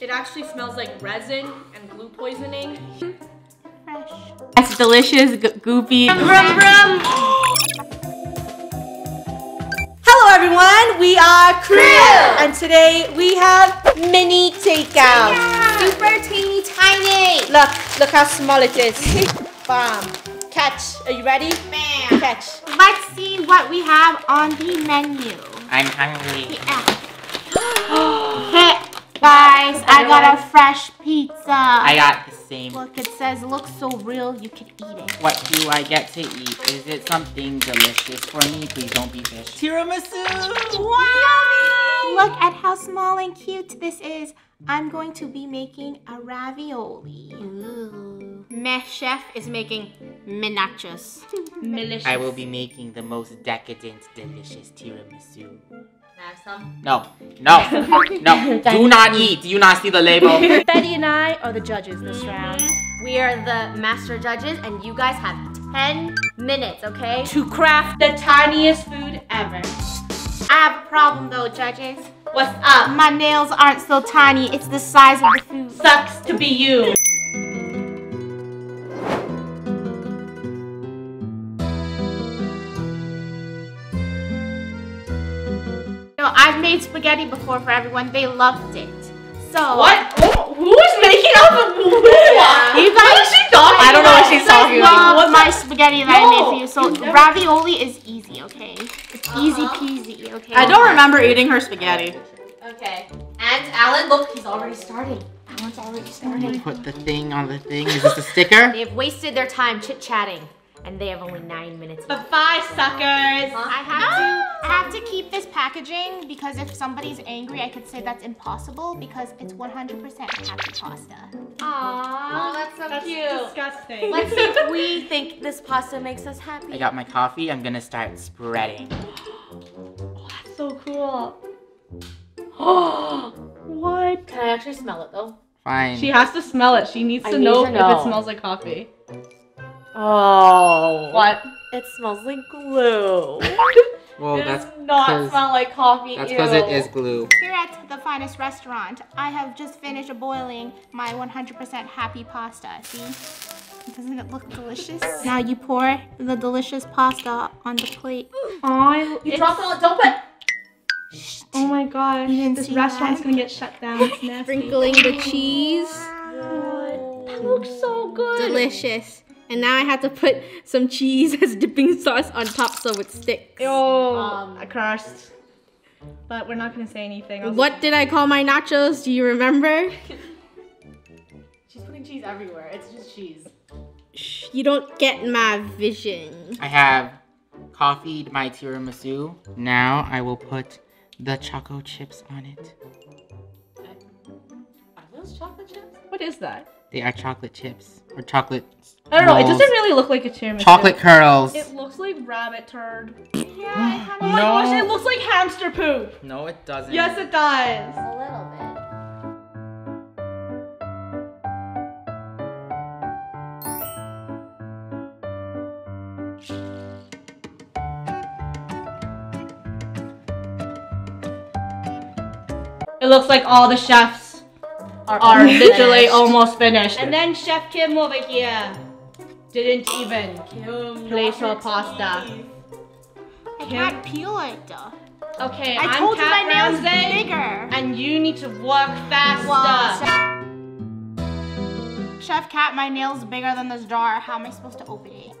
It actually smells like resin and glue poisoning. Fresh. That's delicious, goopy. Brum, brum. Hello everyone, we are Krew, and today we have mini takeout. Yeah. Super teeny tiny. Look how small it is. Bam. Catch. Are you ready? Bam. Catch. Let's see what we have on the menu. I'm hungry. Yeah. Guys, I got a fresh pizza. I got the same. Look, it says, looks so real, you can eat it. What do I get to eat? Is it something delicious for me? Please don't be fish. Tiramisu! Wow! Look at how small and cute this is. I'm going to be making a ravioli. Ooh. My chef is making minachos. Delicious. I will be making the most decadent, delicious tiramisu. Have some? No, no, no. Do not eat. Do you not see the label? Betty and I are the judges this round. We are the master judges, and you guys have 10 minutes, okay? To craft the tiniest food ever. I have a problem though, judges. What's up? My nails aren't so tiny, it's the size of the food. Sucks to be you. I've made spaghetti before for everyone. They loved it. So what? Who's making up a movie? Yeah. What is she talking? I don't know what she's talking about. What's my spaghetti that I made for you? So ravioli is easy, okay? It's easy peasy, okay? I don't remember eating her spaghetti. Okay. And Alan, look, he's already starting. Alan's already starting. Put the thing on the thing. Is this a sticker? They've wasted their time chit-chatting. And they have only 9 minutes left. Bye, suckers! I have to keep this packaging because if somebody's angry, I could say that's impossible because it's 100% happy pasta. Aww, that's so cute. That's disgusting. Let's see if we think this pasta makes us happy. I got my coffee. I'm gonna start spreading. Oh, that's so cool. Oh, what? Can I actually smell it though? Fine. She has to smell it. She needs to know if it smells like coffee. Oh. What? It smells like glue. Well, it does not smell like coffee. That's because it is glue. Here at the finest restaurant, I have just finished boiling my 100% happy pasta. See? Doesn't it look delicious? Now you pour the delicious pasta on the plate. Oh, you dropped it all. Don't put. Oh my gosh. This restaurant's going to get shut down. It's nasty. Sprinkling the cheese. Oh, that looks so good. Delicious. And now I have to put some cheese as dipping sauce on top so it sticks. Oh, I crushed. But we're not gonna say anything. What did I call my nachos? Do you remember? She's putting cheese everywhere. It's just cheese. Shh, you don't get my vision. I have coffeeed my tiramisu. Now I will put the choco chips on it. Are those chocolate chips? What is that? They are chocolate chips or chocolate. I don't know. Rolls. It doesn't really look like a tiramisu. Chocolate curls. It looks like rabbit turd. Yeah. Oh my gosh! It looks like hamster poop. No, it doesn't. Yes, it does. A little bit. It looks like all the chefs are literally almost finished. And then Chef Kim over here didn't even place her pasta. I can't peel it. Okay, I told you my nails are bigger. And you need to work faster. Whoa. Chef Kat, my nails bigger than this jar. How am I supposed to open it?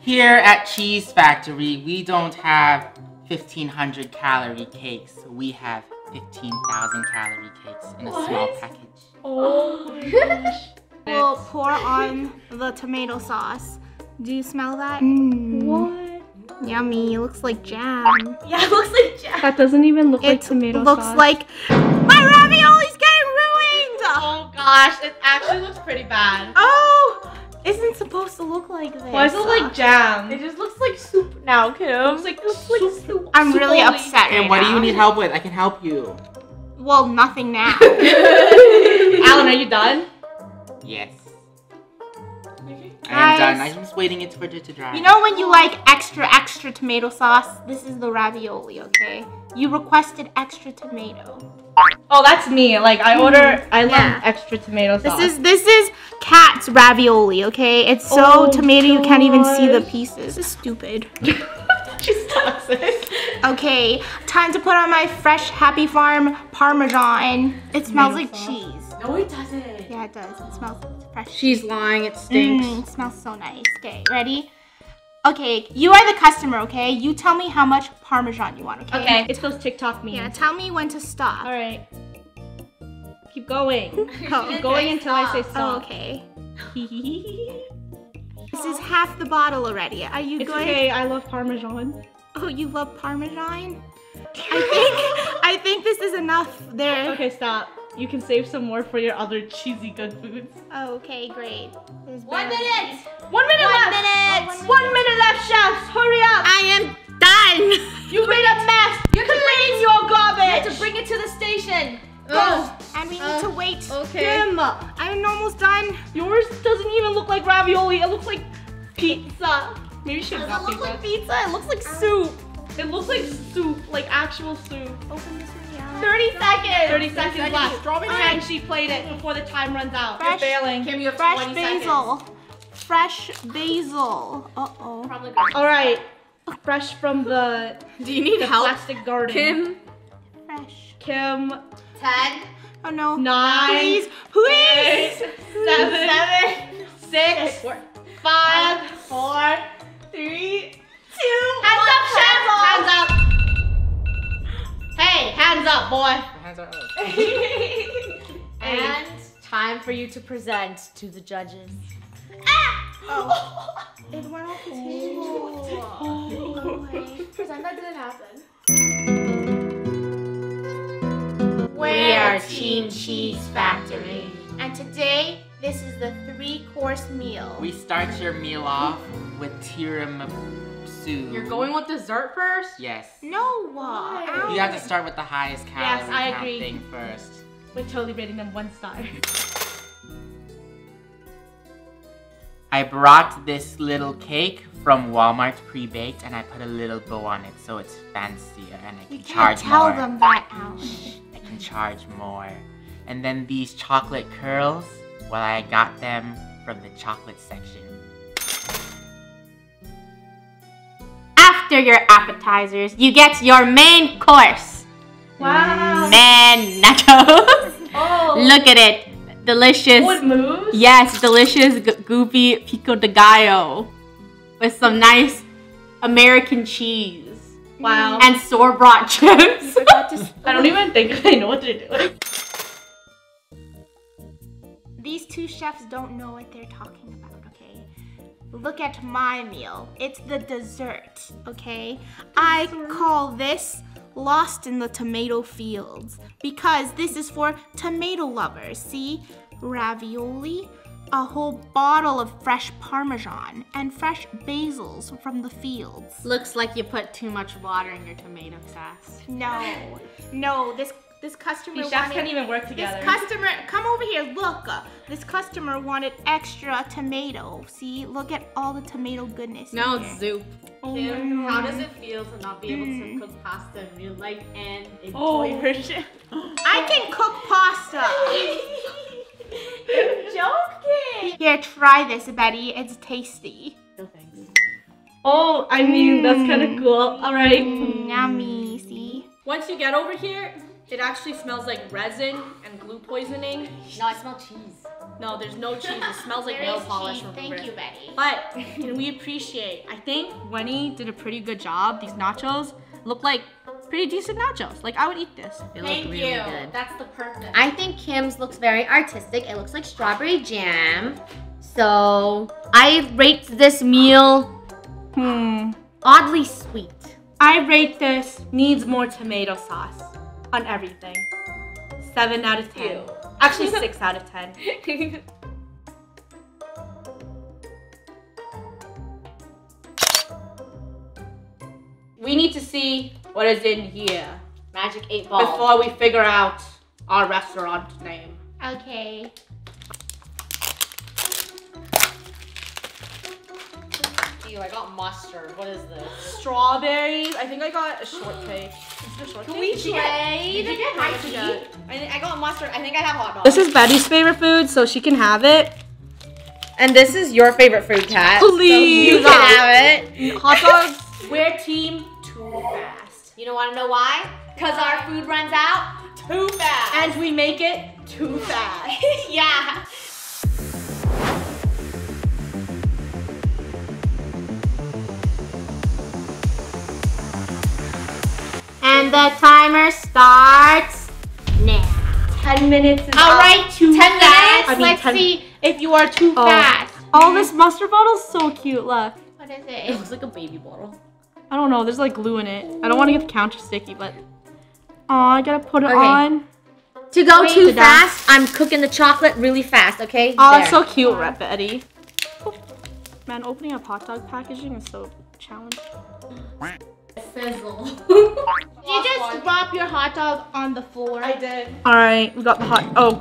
Here at Cheese Factory, we don't have 1,500 calorie cakes. We have 15,000 calorie cakes in a small package. Oh my gosh. We'll pour on the tomato sauce. Do you smell that? Mm. What? Yummy. It looks like jam. Yeah, it looks like jam. That doesn't even look like tomato sauce. It looks like my ravioli's getting ruined! Oh gosh, it actually looks pretty bad. Oh! Isn't supposed to look like this. Why does it look like jam? It just looks like soup now, Kim. It looks like soup. I'm really upset right now. And what do you need help with? I can help you. Well, nothing now. Alan, are you done? Yes. Okay. I am done. I'm just waiting for it to dry. You know when you like extra tomato sauce? This is the ravioli, okay? You requested extra tomato. Oh, that's me. Like I order, I love extra tomato sauce. This is Cat's ravioli, okay? It's so tomato you can't even see the pieces. This is stupid. She's toxic. Okay, time to put on my fresh Happy Farm Parmesan. It smells like cheese. No, it doesn't. Yeah, it does. It smells fresh. She's lying. It stinks. It smells so nice. Okay, ready? Okay, you are the customer, okay? You tell me how much Parmesan you want, okay? Okay, it's those TikTok memes. Yeah, tell me when to stop. All right. Keep going. Keep going until I say stop. Oh, okay. This is half the bottle already. Are you good? It's okay, I love Parmesan. Oh, you love Parmesan? I think this is enough there. Okay, stop. You can save some more for your other cheesy good foods. Okay, great. 1 minute! 1 minute left! 1 minute! 1 minute left, chefs! Hurry up! I am done! You made a mess! You have to bring in your garbage! You have to bring it to the station! Go! And we need to wait. Okay. Damn! I'm almost done. Yours doesn't even look like ravioli. It looks like pizza. Maybe she doesn't look like pizza. It looks like soup. It looks like soup, like actual soup. Open this one, yeah. 30 seconds! 30 seconds left. Strawberry and she played it before the time runs out. Fresh, you're failing. Kim, you have fresh 20 basil. Seconds. Fresh basil. Uh-oh. Alright. Fresh from the Do you need help? Plastic garden. Kim. Fresh. Kim. 10. Oh no. 9. Please. Please. 8, 7. 6. 5. 4. 3. 2. Hands up, chef! Hands up! Hey, hands up, boy! Hands up. And time for you to present to the judges. Ah! Oh. It went off the table. Oh. No Present that didn't happen. We are Team Cheese Factory. And today, this is the 3-course meal. We start your meal off with tiramisu. You're going with dessert first? Yes. No. Why? You have to start with the highest calorie thing first. We're totally rating them 1 star. I brought this little cake from Walmart pre-baked and I put a little bow on it so it's fancier and I can charge more. Tell them that out. I can charge more. And then these chocolate curls, well, I got them from the chocolate section. After your appetizers, you get your main course. Wow. Man nachos. Oh. Look at it. Delicious. What moves? Yes, delicious goopy pico de gallo with some nice American cheese. Wow. And store-bought chips. You forgot to I don't even think I know what they're doing. These two chefs don't know what they're talking about. Look at my meal. It's the dessert, okay? I call this Lost in the Tomato Fields because this is for tomato lovers. See? Ravioli, a whole bottle of fresh Parmesan, and fresh basils from the fields. Looks like you put too much water in your tomato sauce. No. No, this customer wanted... These chefs can't even work together. This customer... Come over here, look. This customer wanted extra tomato. See? Look at all the tomato goodness in here. It's soup. Oh, Kim, how does it feel to not be able to cook pasta in real life and enjoy it? I can cook pasta! You're joking! Here, try this, Betty. It's tasty. No thanks. Oh, I mean, that's kind of cool. Alright. Yummy, see? Once you get over here, it actually smells like resin and glue poisoning. No, I smell cheese. No, there's no cheese. It smells like nail polish. Thank you, Betty. But can we appreciate? I think Wenny did a pretty good job. These nachos look like pretty decent nachos. Like I would eat this. They look really good. That's the purpose. I think Kim's looks very artistic. It looks like strawberry jam. So I rate this meal oddly sweet. I rate this needs more tomato sauce. On everything. 7 out of 10. Ew. Actually, 6 out of 10. We need to see what is in here. Magic 8 ball. Before we figure out our restaurant name. Okay. Ew, I got mustard. What is this? Strawberries. I think I got a shortcake. Is it a shortcake? Can we trade? Did you get high tea? I got mustard. I think I have hot dogs. This is Betty's favorite food, so she can have it. And this is your favorite food, Kat. Please. So you can have it. Hot dogs. We're team too fast. You don't want to know why? Because our food runs out too fast. And we make it too fast. Yeah. And the timer starts now. 10 minutes is all up. Right, too 10 fast. Minutes? I mean, let's see if you are too fast. Oh, this mustard bottle is so cute, look. What is it? It looks like a baby bottle. I don't know, there's like glue in it. I don't want to get the counter sticky, but... Aw, I gotta put it on. To go too fast, I'm cooking the chocolate really fast, okay? Oh, it's so cute, Betty. Oh. Man, opening up hot dog packaging is so challenging. Sizzle. Did you just drop your hot dog on the floor? I did. Alright, we got the hot... Oh.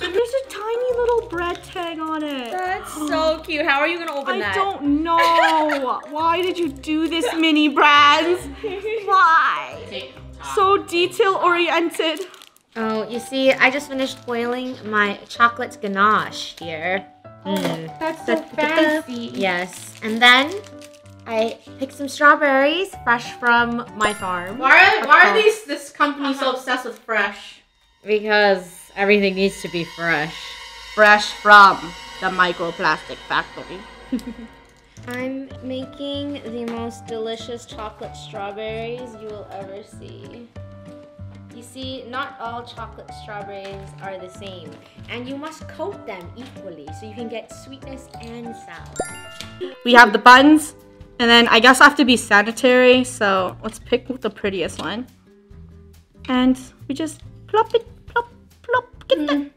There's a tiny little bread tag on it. That's so cute. How are you going to open that? I don't know. Why did you do this, Mini-Brands? Why? So detail-oriented. Oh, you see, I just finished boiling my chocolate ganache here. Oh, that's so fancy. Yes. And then... I picked some strawberries, fresh from my farm. Why are these this company so obsessed with fresh? Because everything needs to be fresh. Fresh from the microplastic factory. I'm making the most delicious chocolate strawberries you will ever see. You see, not all chocolate strawberries are the same, and you must coat them equally so you can get sweetness and sour. We have the buns. And then I guess I have to be sanitary, so let's pick the prettiest one. And we just plop it, plop, plop, get in there,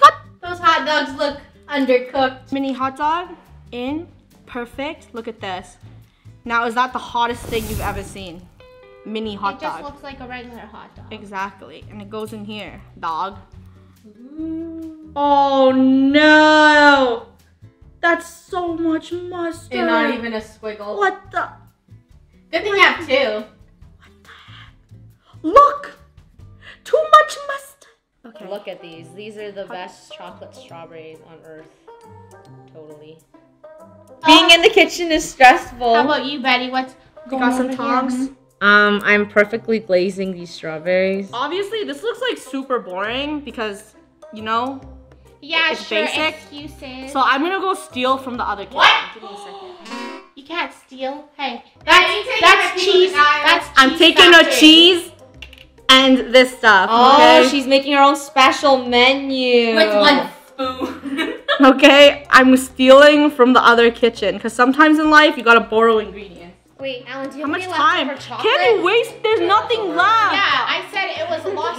plop. Those hot dogs look undercooked. Mini hot dog in, perfect. Look at this. Now is that the hottest thing you've ever seen? Mini hot dog. It just looks like a regular hot dog. Exactly, and it goes in here, dog. Ooh. Oh no! That's so much mustard. And not even a squiggle. What the? Good thing you have two. What the heck? Look! Too much mustard. Okay. Look at these. These are the best chocolate strawberries on earth. Totally. Being in the kitchen is stressful. How about you, Betty? What's going on? You got some tongs? I'm perfectly glazing these strawberries. Obviously, this looks like super boring because, you know, yeah, it's sure, basic. Excuses. So I'm gonna go steal from the other kid. What? Give me a second. You can't steal. Hey, that's cheese. That's I'm cheese taking factory. A cheese and this stuff. Oh, okay? She's making her own special menu with one spoon. Okay, I'm stealing from the other kitchen because sometimes in life you gotta borrow ingredients. Wait, Alan, do you have any leftover chocolate? Can't waste. There's nothing left. Yeah, I said it was lost.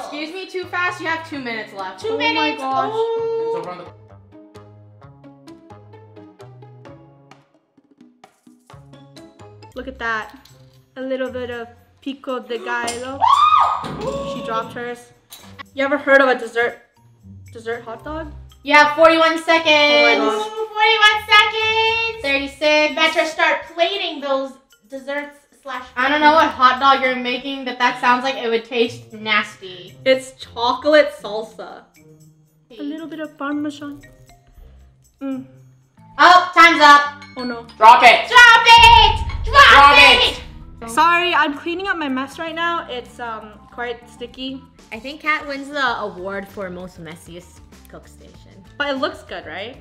Excuse me, too fast. You have 2 minutes left. Two minutes. Oh my gosh. Look at that. A little bit of pico de gallo. She dropped hers. You ever heard of a dessert hot dog? Yeah, 41 seconds. Oh my gosh. 41 seconds. 36. Better start plating those desserts / I don't know what hot dog you're making, but that sounds like it would taste nasty. It's chocolate salsa. A little bit of parmesan. Oh, time's up. Oh no. Drop it. Drop it. Drop it. Sorry, I'm cleaning up my mess right now. It's quite sticky. I think Kat wins the award for most messiest cook station. But it looks good, right?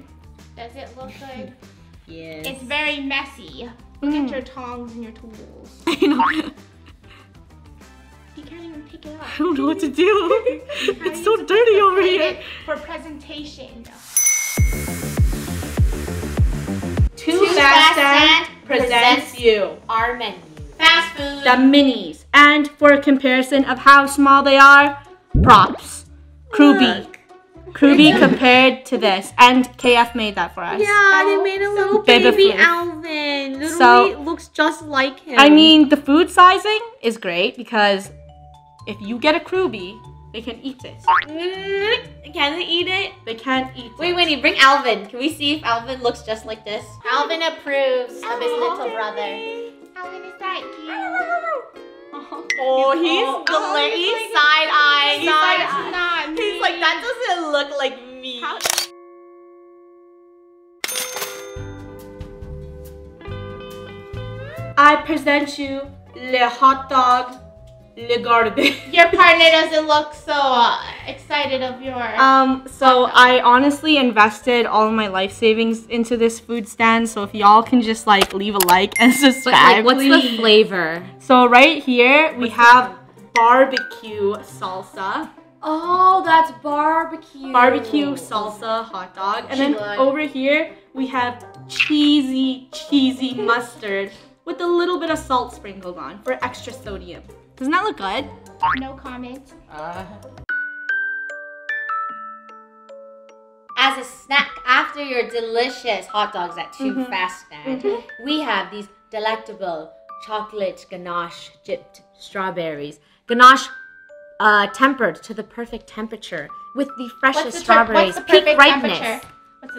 Does it look good? Yes. It's very messy. Look at your tongs and your tools. I know. You can't even pick it up. I don't know what to do. It's so dirty over here. For presentation. Too Fast and presents you our menu. Fast food. The minis. And for a comparison of how small they are, props. Krewby. Krewby compared to this, and KF made that for us. Yeah, they made a little baby Alvin. Literally looks just like him. I mean, the food sizing is great because if you get a Krewby, They can eat it. Can they eat it? They can't eat it. Wait, Winnie, bring Alvin. Can we see if Alvin looks just like this? Alvin approves of his little brother. Alvin is that cute. Oh, he's side-eyed. He's like, that doesn't look like me. I present you le hot dog, le garden. Your partner doesn't look so excited of your so I honestly invested all of my life savings into this food stand. So if y'all can just like leave a like and subscribe. But, like, what's the flavor? So right here we have barbecue salsa. Oh, that's barbecue. Barbecue salsa hot dog. And then over here we have cheesy mustard with a little bit of salt sprinkled on for extra sodium. Doesn't that look good? No comment. As a snack after your delicious hot dogs at Too Fast Stand, we have these delectable chocolate ganache dipped strawberries. Ganache tempered to the perfect temperature with the freshest strawberries. What's the perfect ripeness? What's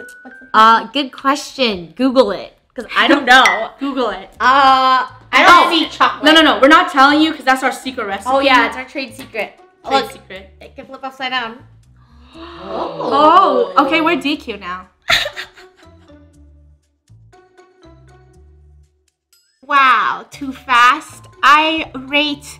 the good question. Google it. Because I don't know. Google it. I don't see chocolate. No. We're not telling you because that's our secret recipe. Oh, yeah. It's our trade secret. Look, it can flip upside down. Oh. Okay, we're DQ now. Wow. Too fast. I rate...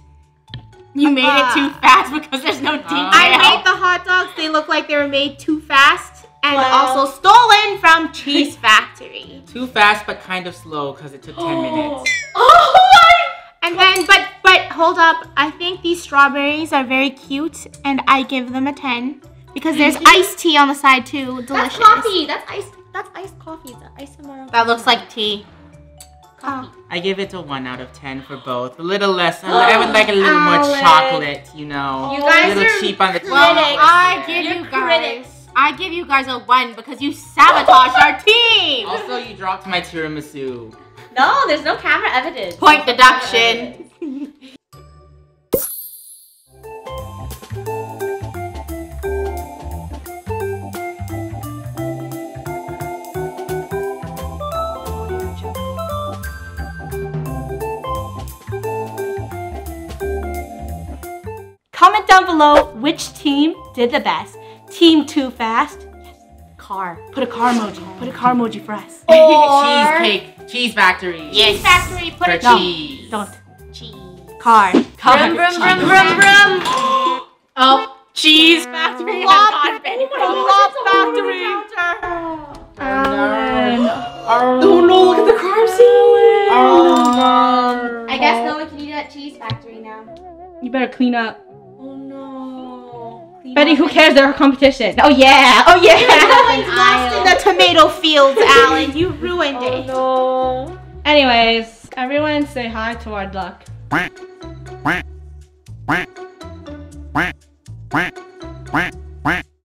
You made it too fast because there's no DQ. I rate the hot dogs. They look like they were made too fast. And also stolen from Cheese Factory. Too fast, but kind of slow because it took 10 minutes. Oh! And then, but hold up. I think these strawberries are very cute, and I give them a 10 because there's iced tea on the side too. Delicious. That's coffee. That's iced coffee. The ice that looks like tea. Coffee. I give it a 1 out of 10 for both. A little less. I would like a little more chocolate. You know, you guys a little cheap on the critics. Well, I give you guys. I give you guys a 1 because you sabotaged our team! Also, you dropped my tiramisu. No, there's no camera evidence. Point deduction. Comment down below which team did the best. Team Too Fast. Yes. Car. Put a car emoji. Put a car emoji for us. Or... Cheesecake. Cheese Factory. Yes. Cheese Factory. Put a cheese. No, don't. Cheese. Car. Brum, brum, brum, brum, brum. Oh. Cheese Factory. Flop Factory. Oh no, look at the car ceiling. I guess no one can eat at Cheese Factory now. You better clean up. Betty, who cares? They're our competition. Oh yeah! Oh yeah! You ruined lost in the tomato fields, Alan. You ruined it. Oh no. Anyways, everyone say hi to our duck.